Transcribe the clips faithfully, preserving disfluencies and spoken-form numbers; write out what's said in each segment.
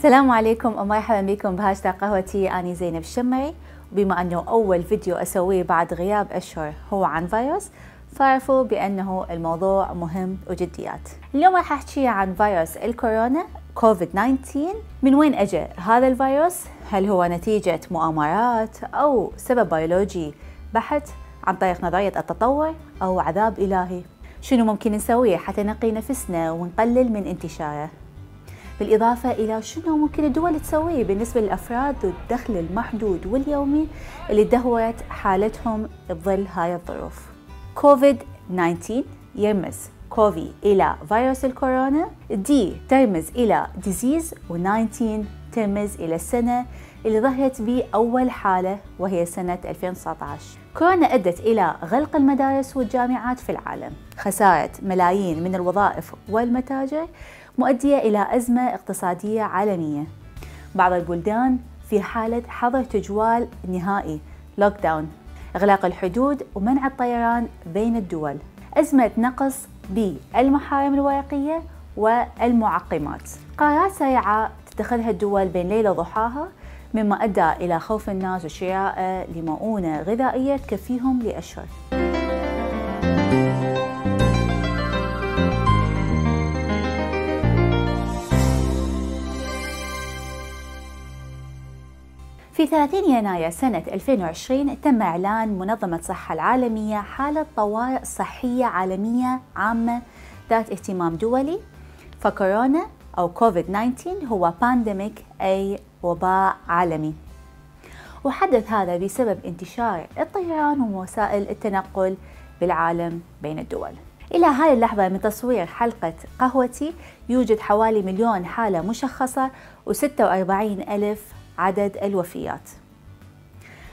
السلام عليكم ومرحبا بكم بهاشتاق قهوتي. أنا زينب الشمري، بما أنه أول فيديو أسويه بعد غياب أشهر هو عن فيروس، فاعرفوا بأنه الموضوع مهم وجديات. اليوم راح أحكي عن فيروس الكورونا كوفيد تسعة عشر. من وين أجى هذا الفيروس؟ هل هو نتيجة مؤامرات أو سبب بيولوجي بحت عن طريق نظرية التطور أو عذاب إلهي؟ شنو ممكن نسويه حتى نقي نفسنا ونقلل من انتشاره؟ بالإضافة إلى شنو ممكن الدول تسويه بالنسبة للأفراد والدخل المحدود واليومي اللي تدهورت حالتهم بظل هاي الظروف. كوفيد تسعة عشر يرمز كوفي إلى فيروس الكورونا، دي ترمز إلى ديزيز، و19 ترمز إلى السنة اللي ظهرت به أول حالة وهي سنة ألفين وتسعة عشر. كورونا أدت إلى غلق المدارس والجامعات في العالم، خسارة ملايين من الوظائف والمتاجر، مؤدية إلى أزمة اقتصادية عالمية. بعض البلدان في حالة حظر تجوال نهائي، لوك داون، إغلاق الحدود ومنع الطيران بين الدول، أزمة نقص بالمحارم الورقية والمعقمات، قرارات سريعة تتخذها الدول بين ليلة وضحاها، مما أدى إلى خوف الناس وشرائه لمؤونة غذائية تكفيهم لأشهر. في ثلاثين يناير سنة ألفين وعشرين تم إعلان منظمة الصحة العالمية حالة طوارئ صحية عالمية عامة ذات اهتمام دولي، فكورونا أو كوفيد تسعة عشر هو بانديميك أي وباء عالمي، وحدث هذا بسبب انتشار الطيران ووسائل التنقل بالعالم بين الدول. إلى هاي اللحظة من تصوير حلقة قهوتي يوجد حوالي مليون حالة مشخصة وستة وأربعين ألف عدد الوفيات.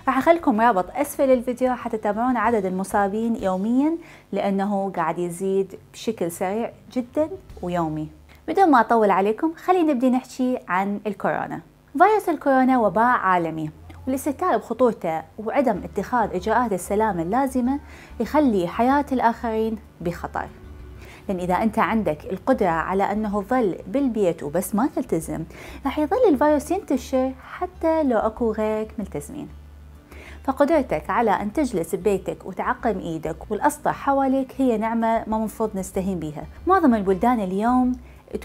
راح أخلكم رابط أسفل الفيديو حتى تتابعون عدد المصابين يوميا لأنه قاعد يزيد بشكل سريع جدا ويومي. بدون ما أطول عليكم خلينا نبدأ نحكي عن الكورونا. فيروس الكورونا وباء عالمي، والاستهتار بخطورته وعدم اتخاذ إجراءات السلامة اللازمة يخلي حياة الآخرين بخطر. لأن إذا أنت عندك القدرة على أنه تظل بالبيت وبس ما تلتزم، راح يظل الفيروس ينتشر حتى لو أكو غيرك ملتزمين. فقدرتك على أن تجلس ببيتك وتعقم إيدك والأسطح حواليك هي نعمة ما مفروض نستهين بها. معظم البلدان اليوم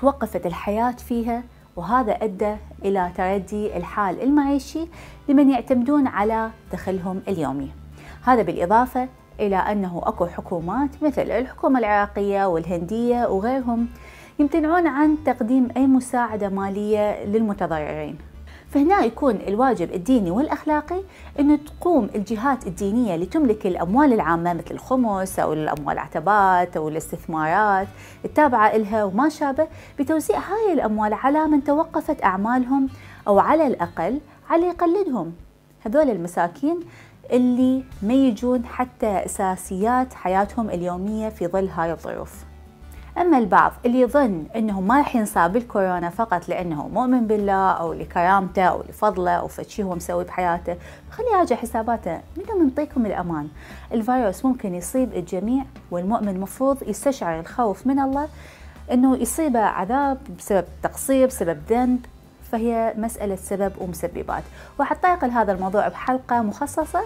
توقفت الحياة فيها، وهذا أدى إلى تردي الحال المعيشي لمن يعتمدون على دخلهم اليومي. هذا بالإضافة إلى أنه أكو حكومات مثل الحكومة العراقية والهندية وغيرهم يمتنعون عن تقديم أي مساعدة مالية للمتضررين. فهنا يكون الواجب الديني والأخلاقي أنه تقوم الجهات الدينية اللي تملك الأموال العامة مثل الخمس أو الأموال العتبات أو الاستثمارات التابعة إلها وما شابه بتوزيع هاي الأموال على من توقفت أعمالهم، أو على الأقل على يقلدهم هذول المساكين اللي ما يجون حتى أساسيات حياتهم اليومية في ظل هاي الظروف. أما البعض اللي يظن أنه ما رح ينصاب بالكورونا فقط لأنه مؤمن بالله أو لكرامته أو لفضله أو فشي هو مسوي بحياته، خلي يراجع حساباته. منو منطيكم الأمان؟ الفيروس ممكن يصيب الجميع، والمؤمن مفروض يستشعر الخوف من الله أنه يصيبه عذاب بسبب تقصير بسبب ذنب، فهي مسألة سبب ومسببات. وحطيق هذا الموضوع بحلقة مخصصة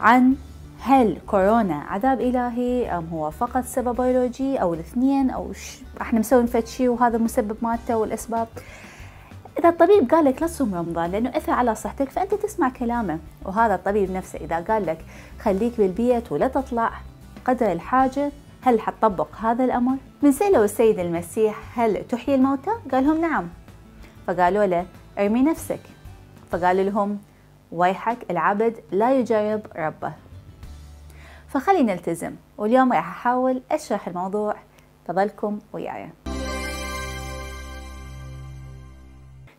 عن هل كورونا عذاب إلهي أم هو فقط سبب بيولوجي أو الاثنين، أو احنا مسوين فتشي وهذا مسبب مالته والأسباب. إذا الطبيب قال لك لا تصوم رمضان لأنه أثر على صحتك فأنت تسمع كلامه، وهذا الطبيب نفسه إذا قال لك خليك بالبيت ولا تطلع قدر الحاجة، هل حتطبق هذا الأمر؟ من سأله السيد المسيح هل تحيي الموتى؟ قال لهم نعم، فقالوا له ارمي نفسك، فقال لهم ويحك العبد لا يجرب ربه. فخلي نلتزم، واليوم راح احاول اشرح الموضوع، فظلكم وياي.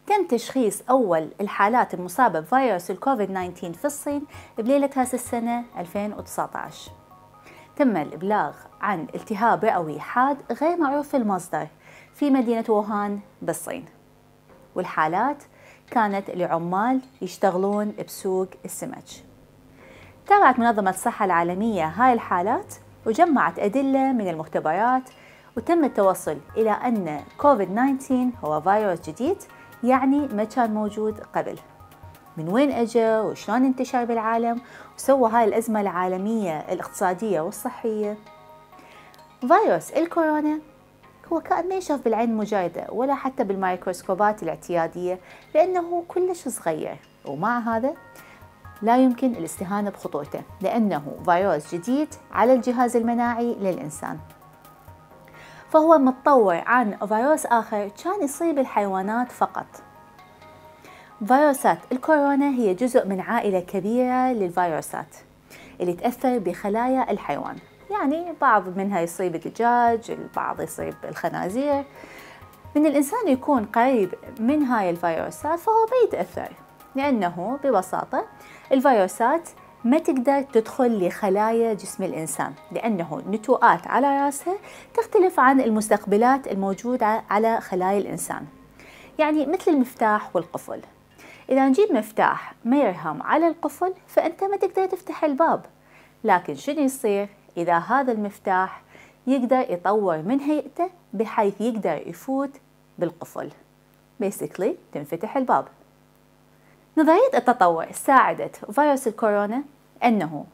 تم تشخيص اول الحالات المصابه بفيروس الكوفيد تسعة عشر في الصين بليله هذه السنه ألفين وتسعة عشر. تم الابلاغ عن التهاب رئوي حاد غير معروف في المصدر في مدينه ووهان بالصين، والحالات كانت لعمال يشتغلون بسوق السمك. تابعت منظمة الصحة العالمية هاي الحالات وجمعت أدلة من المختبرات، وتم التوصل إلى أن كوفيد تسعة عشر هو فيروس جديد يعني ما كان موجود قبل. من وين اجى وشلون انتشر بالعالم وسوى هاي الأزمة العالمية الاقتصادية والصحية؟ فيروس الكورونا هو كائن ما يشاف بالعين مجردة ولا حتى بالميكروسكوبات الاعتيادية، لأنه كلش صغير، ومع هذا لا يمكن الاستهانة بخطورته لأنه فيروس جديد على الجهاز المناعي للإنسان، فهو متطور عن فيروس آخر كان يصيب الحيوانات فقط. فيروسات الكورونا هي جزء من عائلة كبيرة للفيروسات اللي تأثر بخلايا الحيوان، يعني بعض منها يصيب الدجاج، البعض يصيب الخنازير. من الإنسان يكون قريب من هاي الفيروسات فهو بيتأثر، لأنه ببساطة الفيروسات ما تقدر تدخل لخلايا جسم الإنسان، لأنه نتوءات على رأسها تختلف عن المستقبلات الموجودة على خلايا الإنسان، يعني مثل المفتاح والقفل. إذا نجيب مفتاح ما يرهم على القفل فأنت ما تقدر تفتح الباب، لكن شنو يصير؟ إذا هذا المفتاح يقدر يطور من هيئته بحيث يقدر يفوت بالقفل، بيسكلي تنفتح الباب. نظرية التطور ساعدت فيروس الكورونا أنه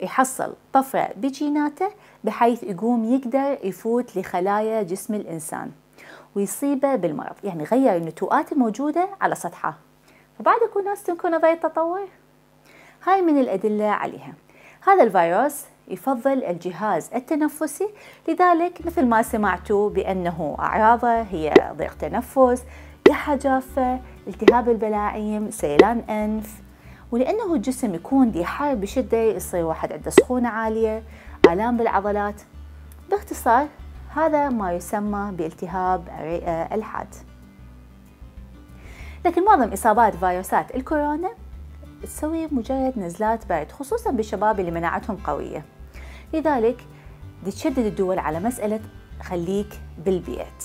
يحصل طفرة بجيناته بحيث يقوم يقدر يفوت لخلايا جسم الإنسان ويصيبه بالمرض، يعني غير النتوءات الموجودة على سطحه. فبعد كل ناس تنكر نظرية التطور، هاي من الأدلة عليها. هذا الفيروس يفضل الجهاز التنفسي، لذلك مثل ما سمعتوا بأنه أعراضه هي ضيق تنفس، كحة جافة، التهاب البلاعيم، سيلان أنف، ولأنه الجسم يكون دي حر بشدة يصير واحد عنده سخونة عالية، آلام بالعضلات. باختصار هذا ما يسمى بالتهاب الرئة الحاد. لكن معظم إصابات فيروسات الكورونا تسوي مجرد نزلات برد، خصوصا بالشباب اللي مناعتهم قوية، لذلك تشدد الدول على مسألة خليك بالبيت،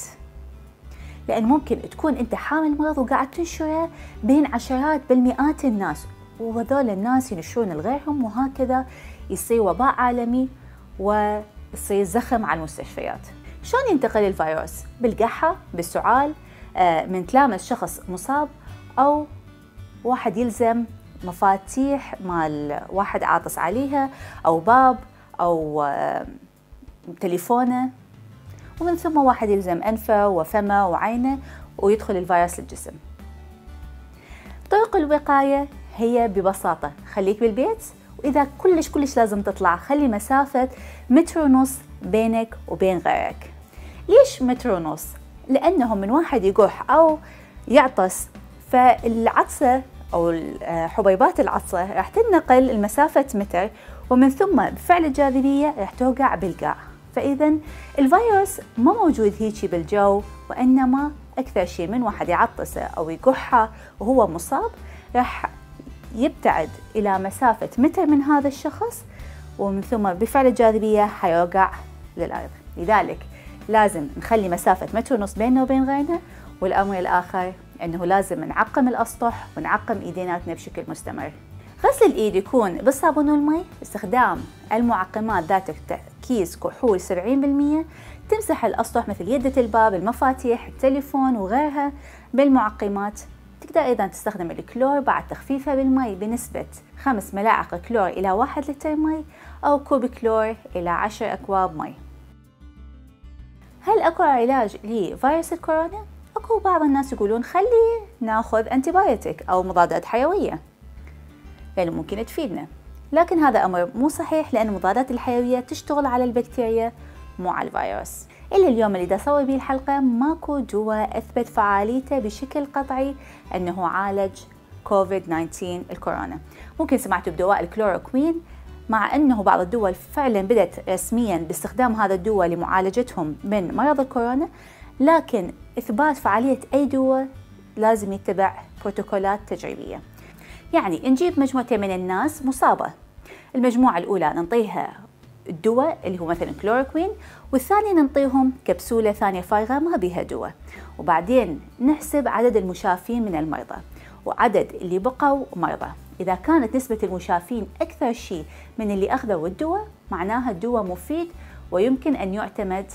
لأن ممكن تكون أنت حامل مرض وقاعد تنشره بين عشرات بل مئات الناس، وهذول الناس ينشرون لغيرهم، وهكذا يصير وباء عالمي ويصير زخم على المستشفيات. شلون ينتقل الفيروس؟ بالقحة، بالسعال، من تلامس شخص مصاب، أو واحد يلزم مفاتيح مال واحد عاطس عليها، أو باب، أو تليفونه، ومن ثم واحد يلزم أنفه وفمه وعينه ويدخل الفيروس للجسم. طرق الوقاية هي ببساطة خليك بالبيت، وإذا كلش كلش لازم تطلع خلي مسافة متر ونص بينك وبين غيرك. ليش متر ونص؟ لأنهم من واحد يقح أو يعطس فالعطسة أو حبيبات العطسة راح تنقل المسافة متر، ومن ثم بفعل الجاذبية راح توقع بالقاع. فإذا الفيروس ما موجود هيجي بالجو، وإنما أكثر شيء من واحد يعطسه أو يقحه وهو مصاب راح يبتعد إلى مسافة متر من هذا الشخص، ومن ثم بفعل الجاذبية حيوقع للأرض. لذلك لازم نخلي مسافة متر ونص بيننا وبين غيرنا. والأمر الآخر أنه لازم نعقم الأسطح ونعقم إيديناتنا بشكل مستمر. غسل الإيد يكون بالصابون والمي، استخدام المعقمات ذات تركيز كحول سبعين بالمئة، تمسح الأسطح مثل يدة الباب، المفاتيح، التليفون وغيرها بالمعقمات. تقدر أيضا تستخدم الكلور بعد تخفيفها بالمي بنسبة خمس ملاعق كلور إلى واحد لتر مي، أو كوب كلور إلى عشر أكواب مي. هل أكو علاج لفيروس الكورونا؟ أكو بعض الناس يقولون خلي ناخذ أنتيبايوتيك أو مضادات حيوية لأنه ممكن تفيدنا، لكن هذا أمر مو صحيح، لأن المضادات الحيوية تشتغل على البكتيريا مو على الفيروس. إلا اليوم اللي دا سوي بيه الحلقة ماكو دواء أثبت فعاليته بشكل قطعي أنه عالج كوفيد تسعة عشر الكورونا. ممكن سمعتوا بدواء الكلوروكوين، مع أنه بعض الدول فعلا بدت رسميا باستخدام هذا الدواء لمعالجتهم من مرض الكورونا، لكن إثبات فعالية أي دواء لازم يتبع بروتوكولات تجريبية. يعني نجيب مجموعتين من الناس مصابة، المجموعة الأولى ننطيها الدواء اللي هو مثلا كلوروكوين، والثاني ننطيهم كبسولة ثانية فارغة ما بيها دواء، وبعدين نحسب عدد المشافين من المرضى وعدد اللي بقوا مرضى. إذا كانت نسبة المشافين أكثر شيء من اللي أخذوا الدواء معناها الدواء مفيد ويمكن أن يعتمد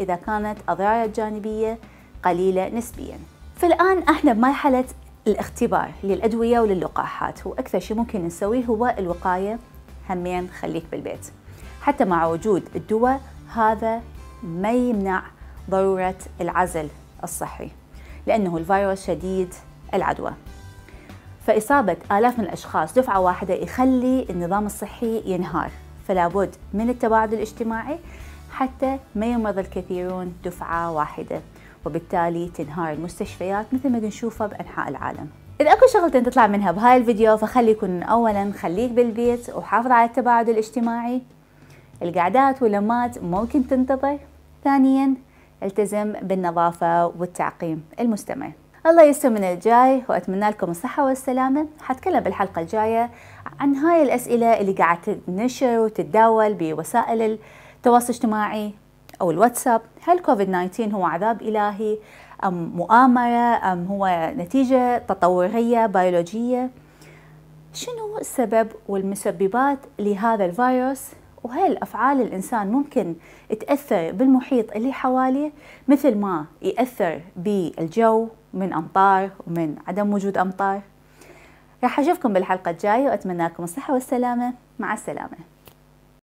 إذا كانت أضراره الجانبية قليلة نسبياً. فالآن احنا بمرحلة الاختبار للأدوية وللقاحات، وأكثر شيء ممكن نسويه هو الوقاية. همين خليك بالبيت، حتى مع وجود الدواء هذا ما يمنع ضرورة العزل الصحي، لأنه الفيروس شديد العدوى، فإصابة آلاف من الأشخاص دفعة واحدة يخلي النظام الصحي ينهار، فلا بد من التباعد الاجتماعي حتى ما يمرض الكثيرون دفعة واحدة، وبالتالي تنهار المستشفيات مثل ما بنشوفها بأنحاء العالم. إذا أكو شغلتين تطلع منها بهاي الفيديو فخلي يكون أولاً خليك بالبيت وحافظ على التباعد الاجتماعي، القعدات واللمات ممكن تنتظر. ثانياً التزم بالنظافة والتعقيم المستمر. الله يستر من الجاي، وأتمنى لكم الصحة والسلامة. حتكلم بالحلقة الجاية عن هاي الأسئلة اللي قاعد تنشر وتتداول بوسائل التواصل الاجتماعي أو الواتساب. هل كوفيد تسعة عشر هو عذاب إلهي أم مؤامرة أم هو نتيجة تطورية بيولوجية؟ شنو السبب والمسببات لهذا الفيروس؟ وهل أفعال الإنسان ممكن تأثر بالمحيط اللي حواليه مثل ما يأثر بالجو من أمطار ومن عدم وجود أمطار؟ راح أشوفكم بالحلقة الجاية، وأتمنى لكم الصحة والسلامة. مع السلامة.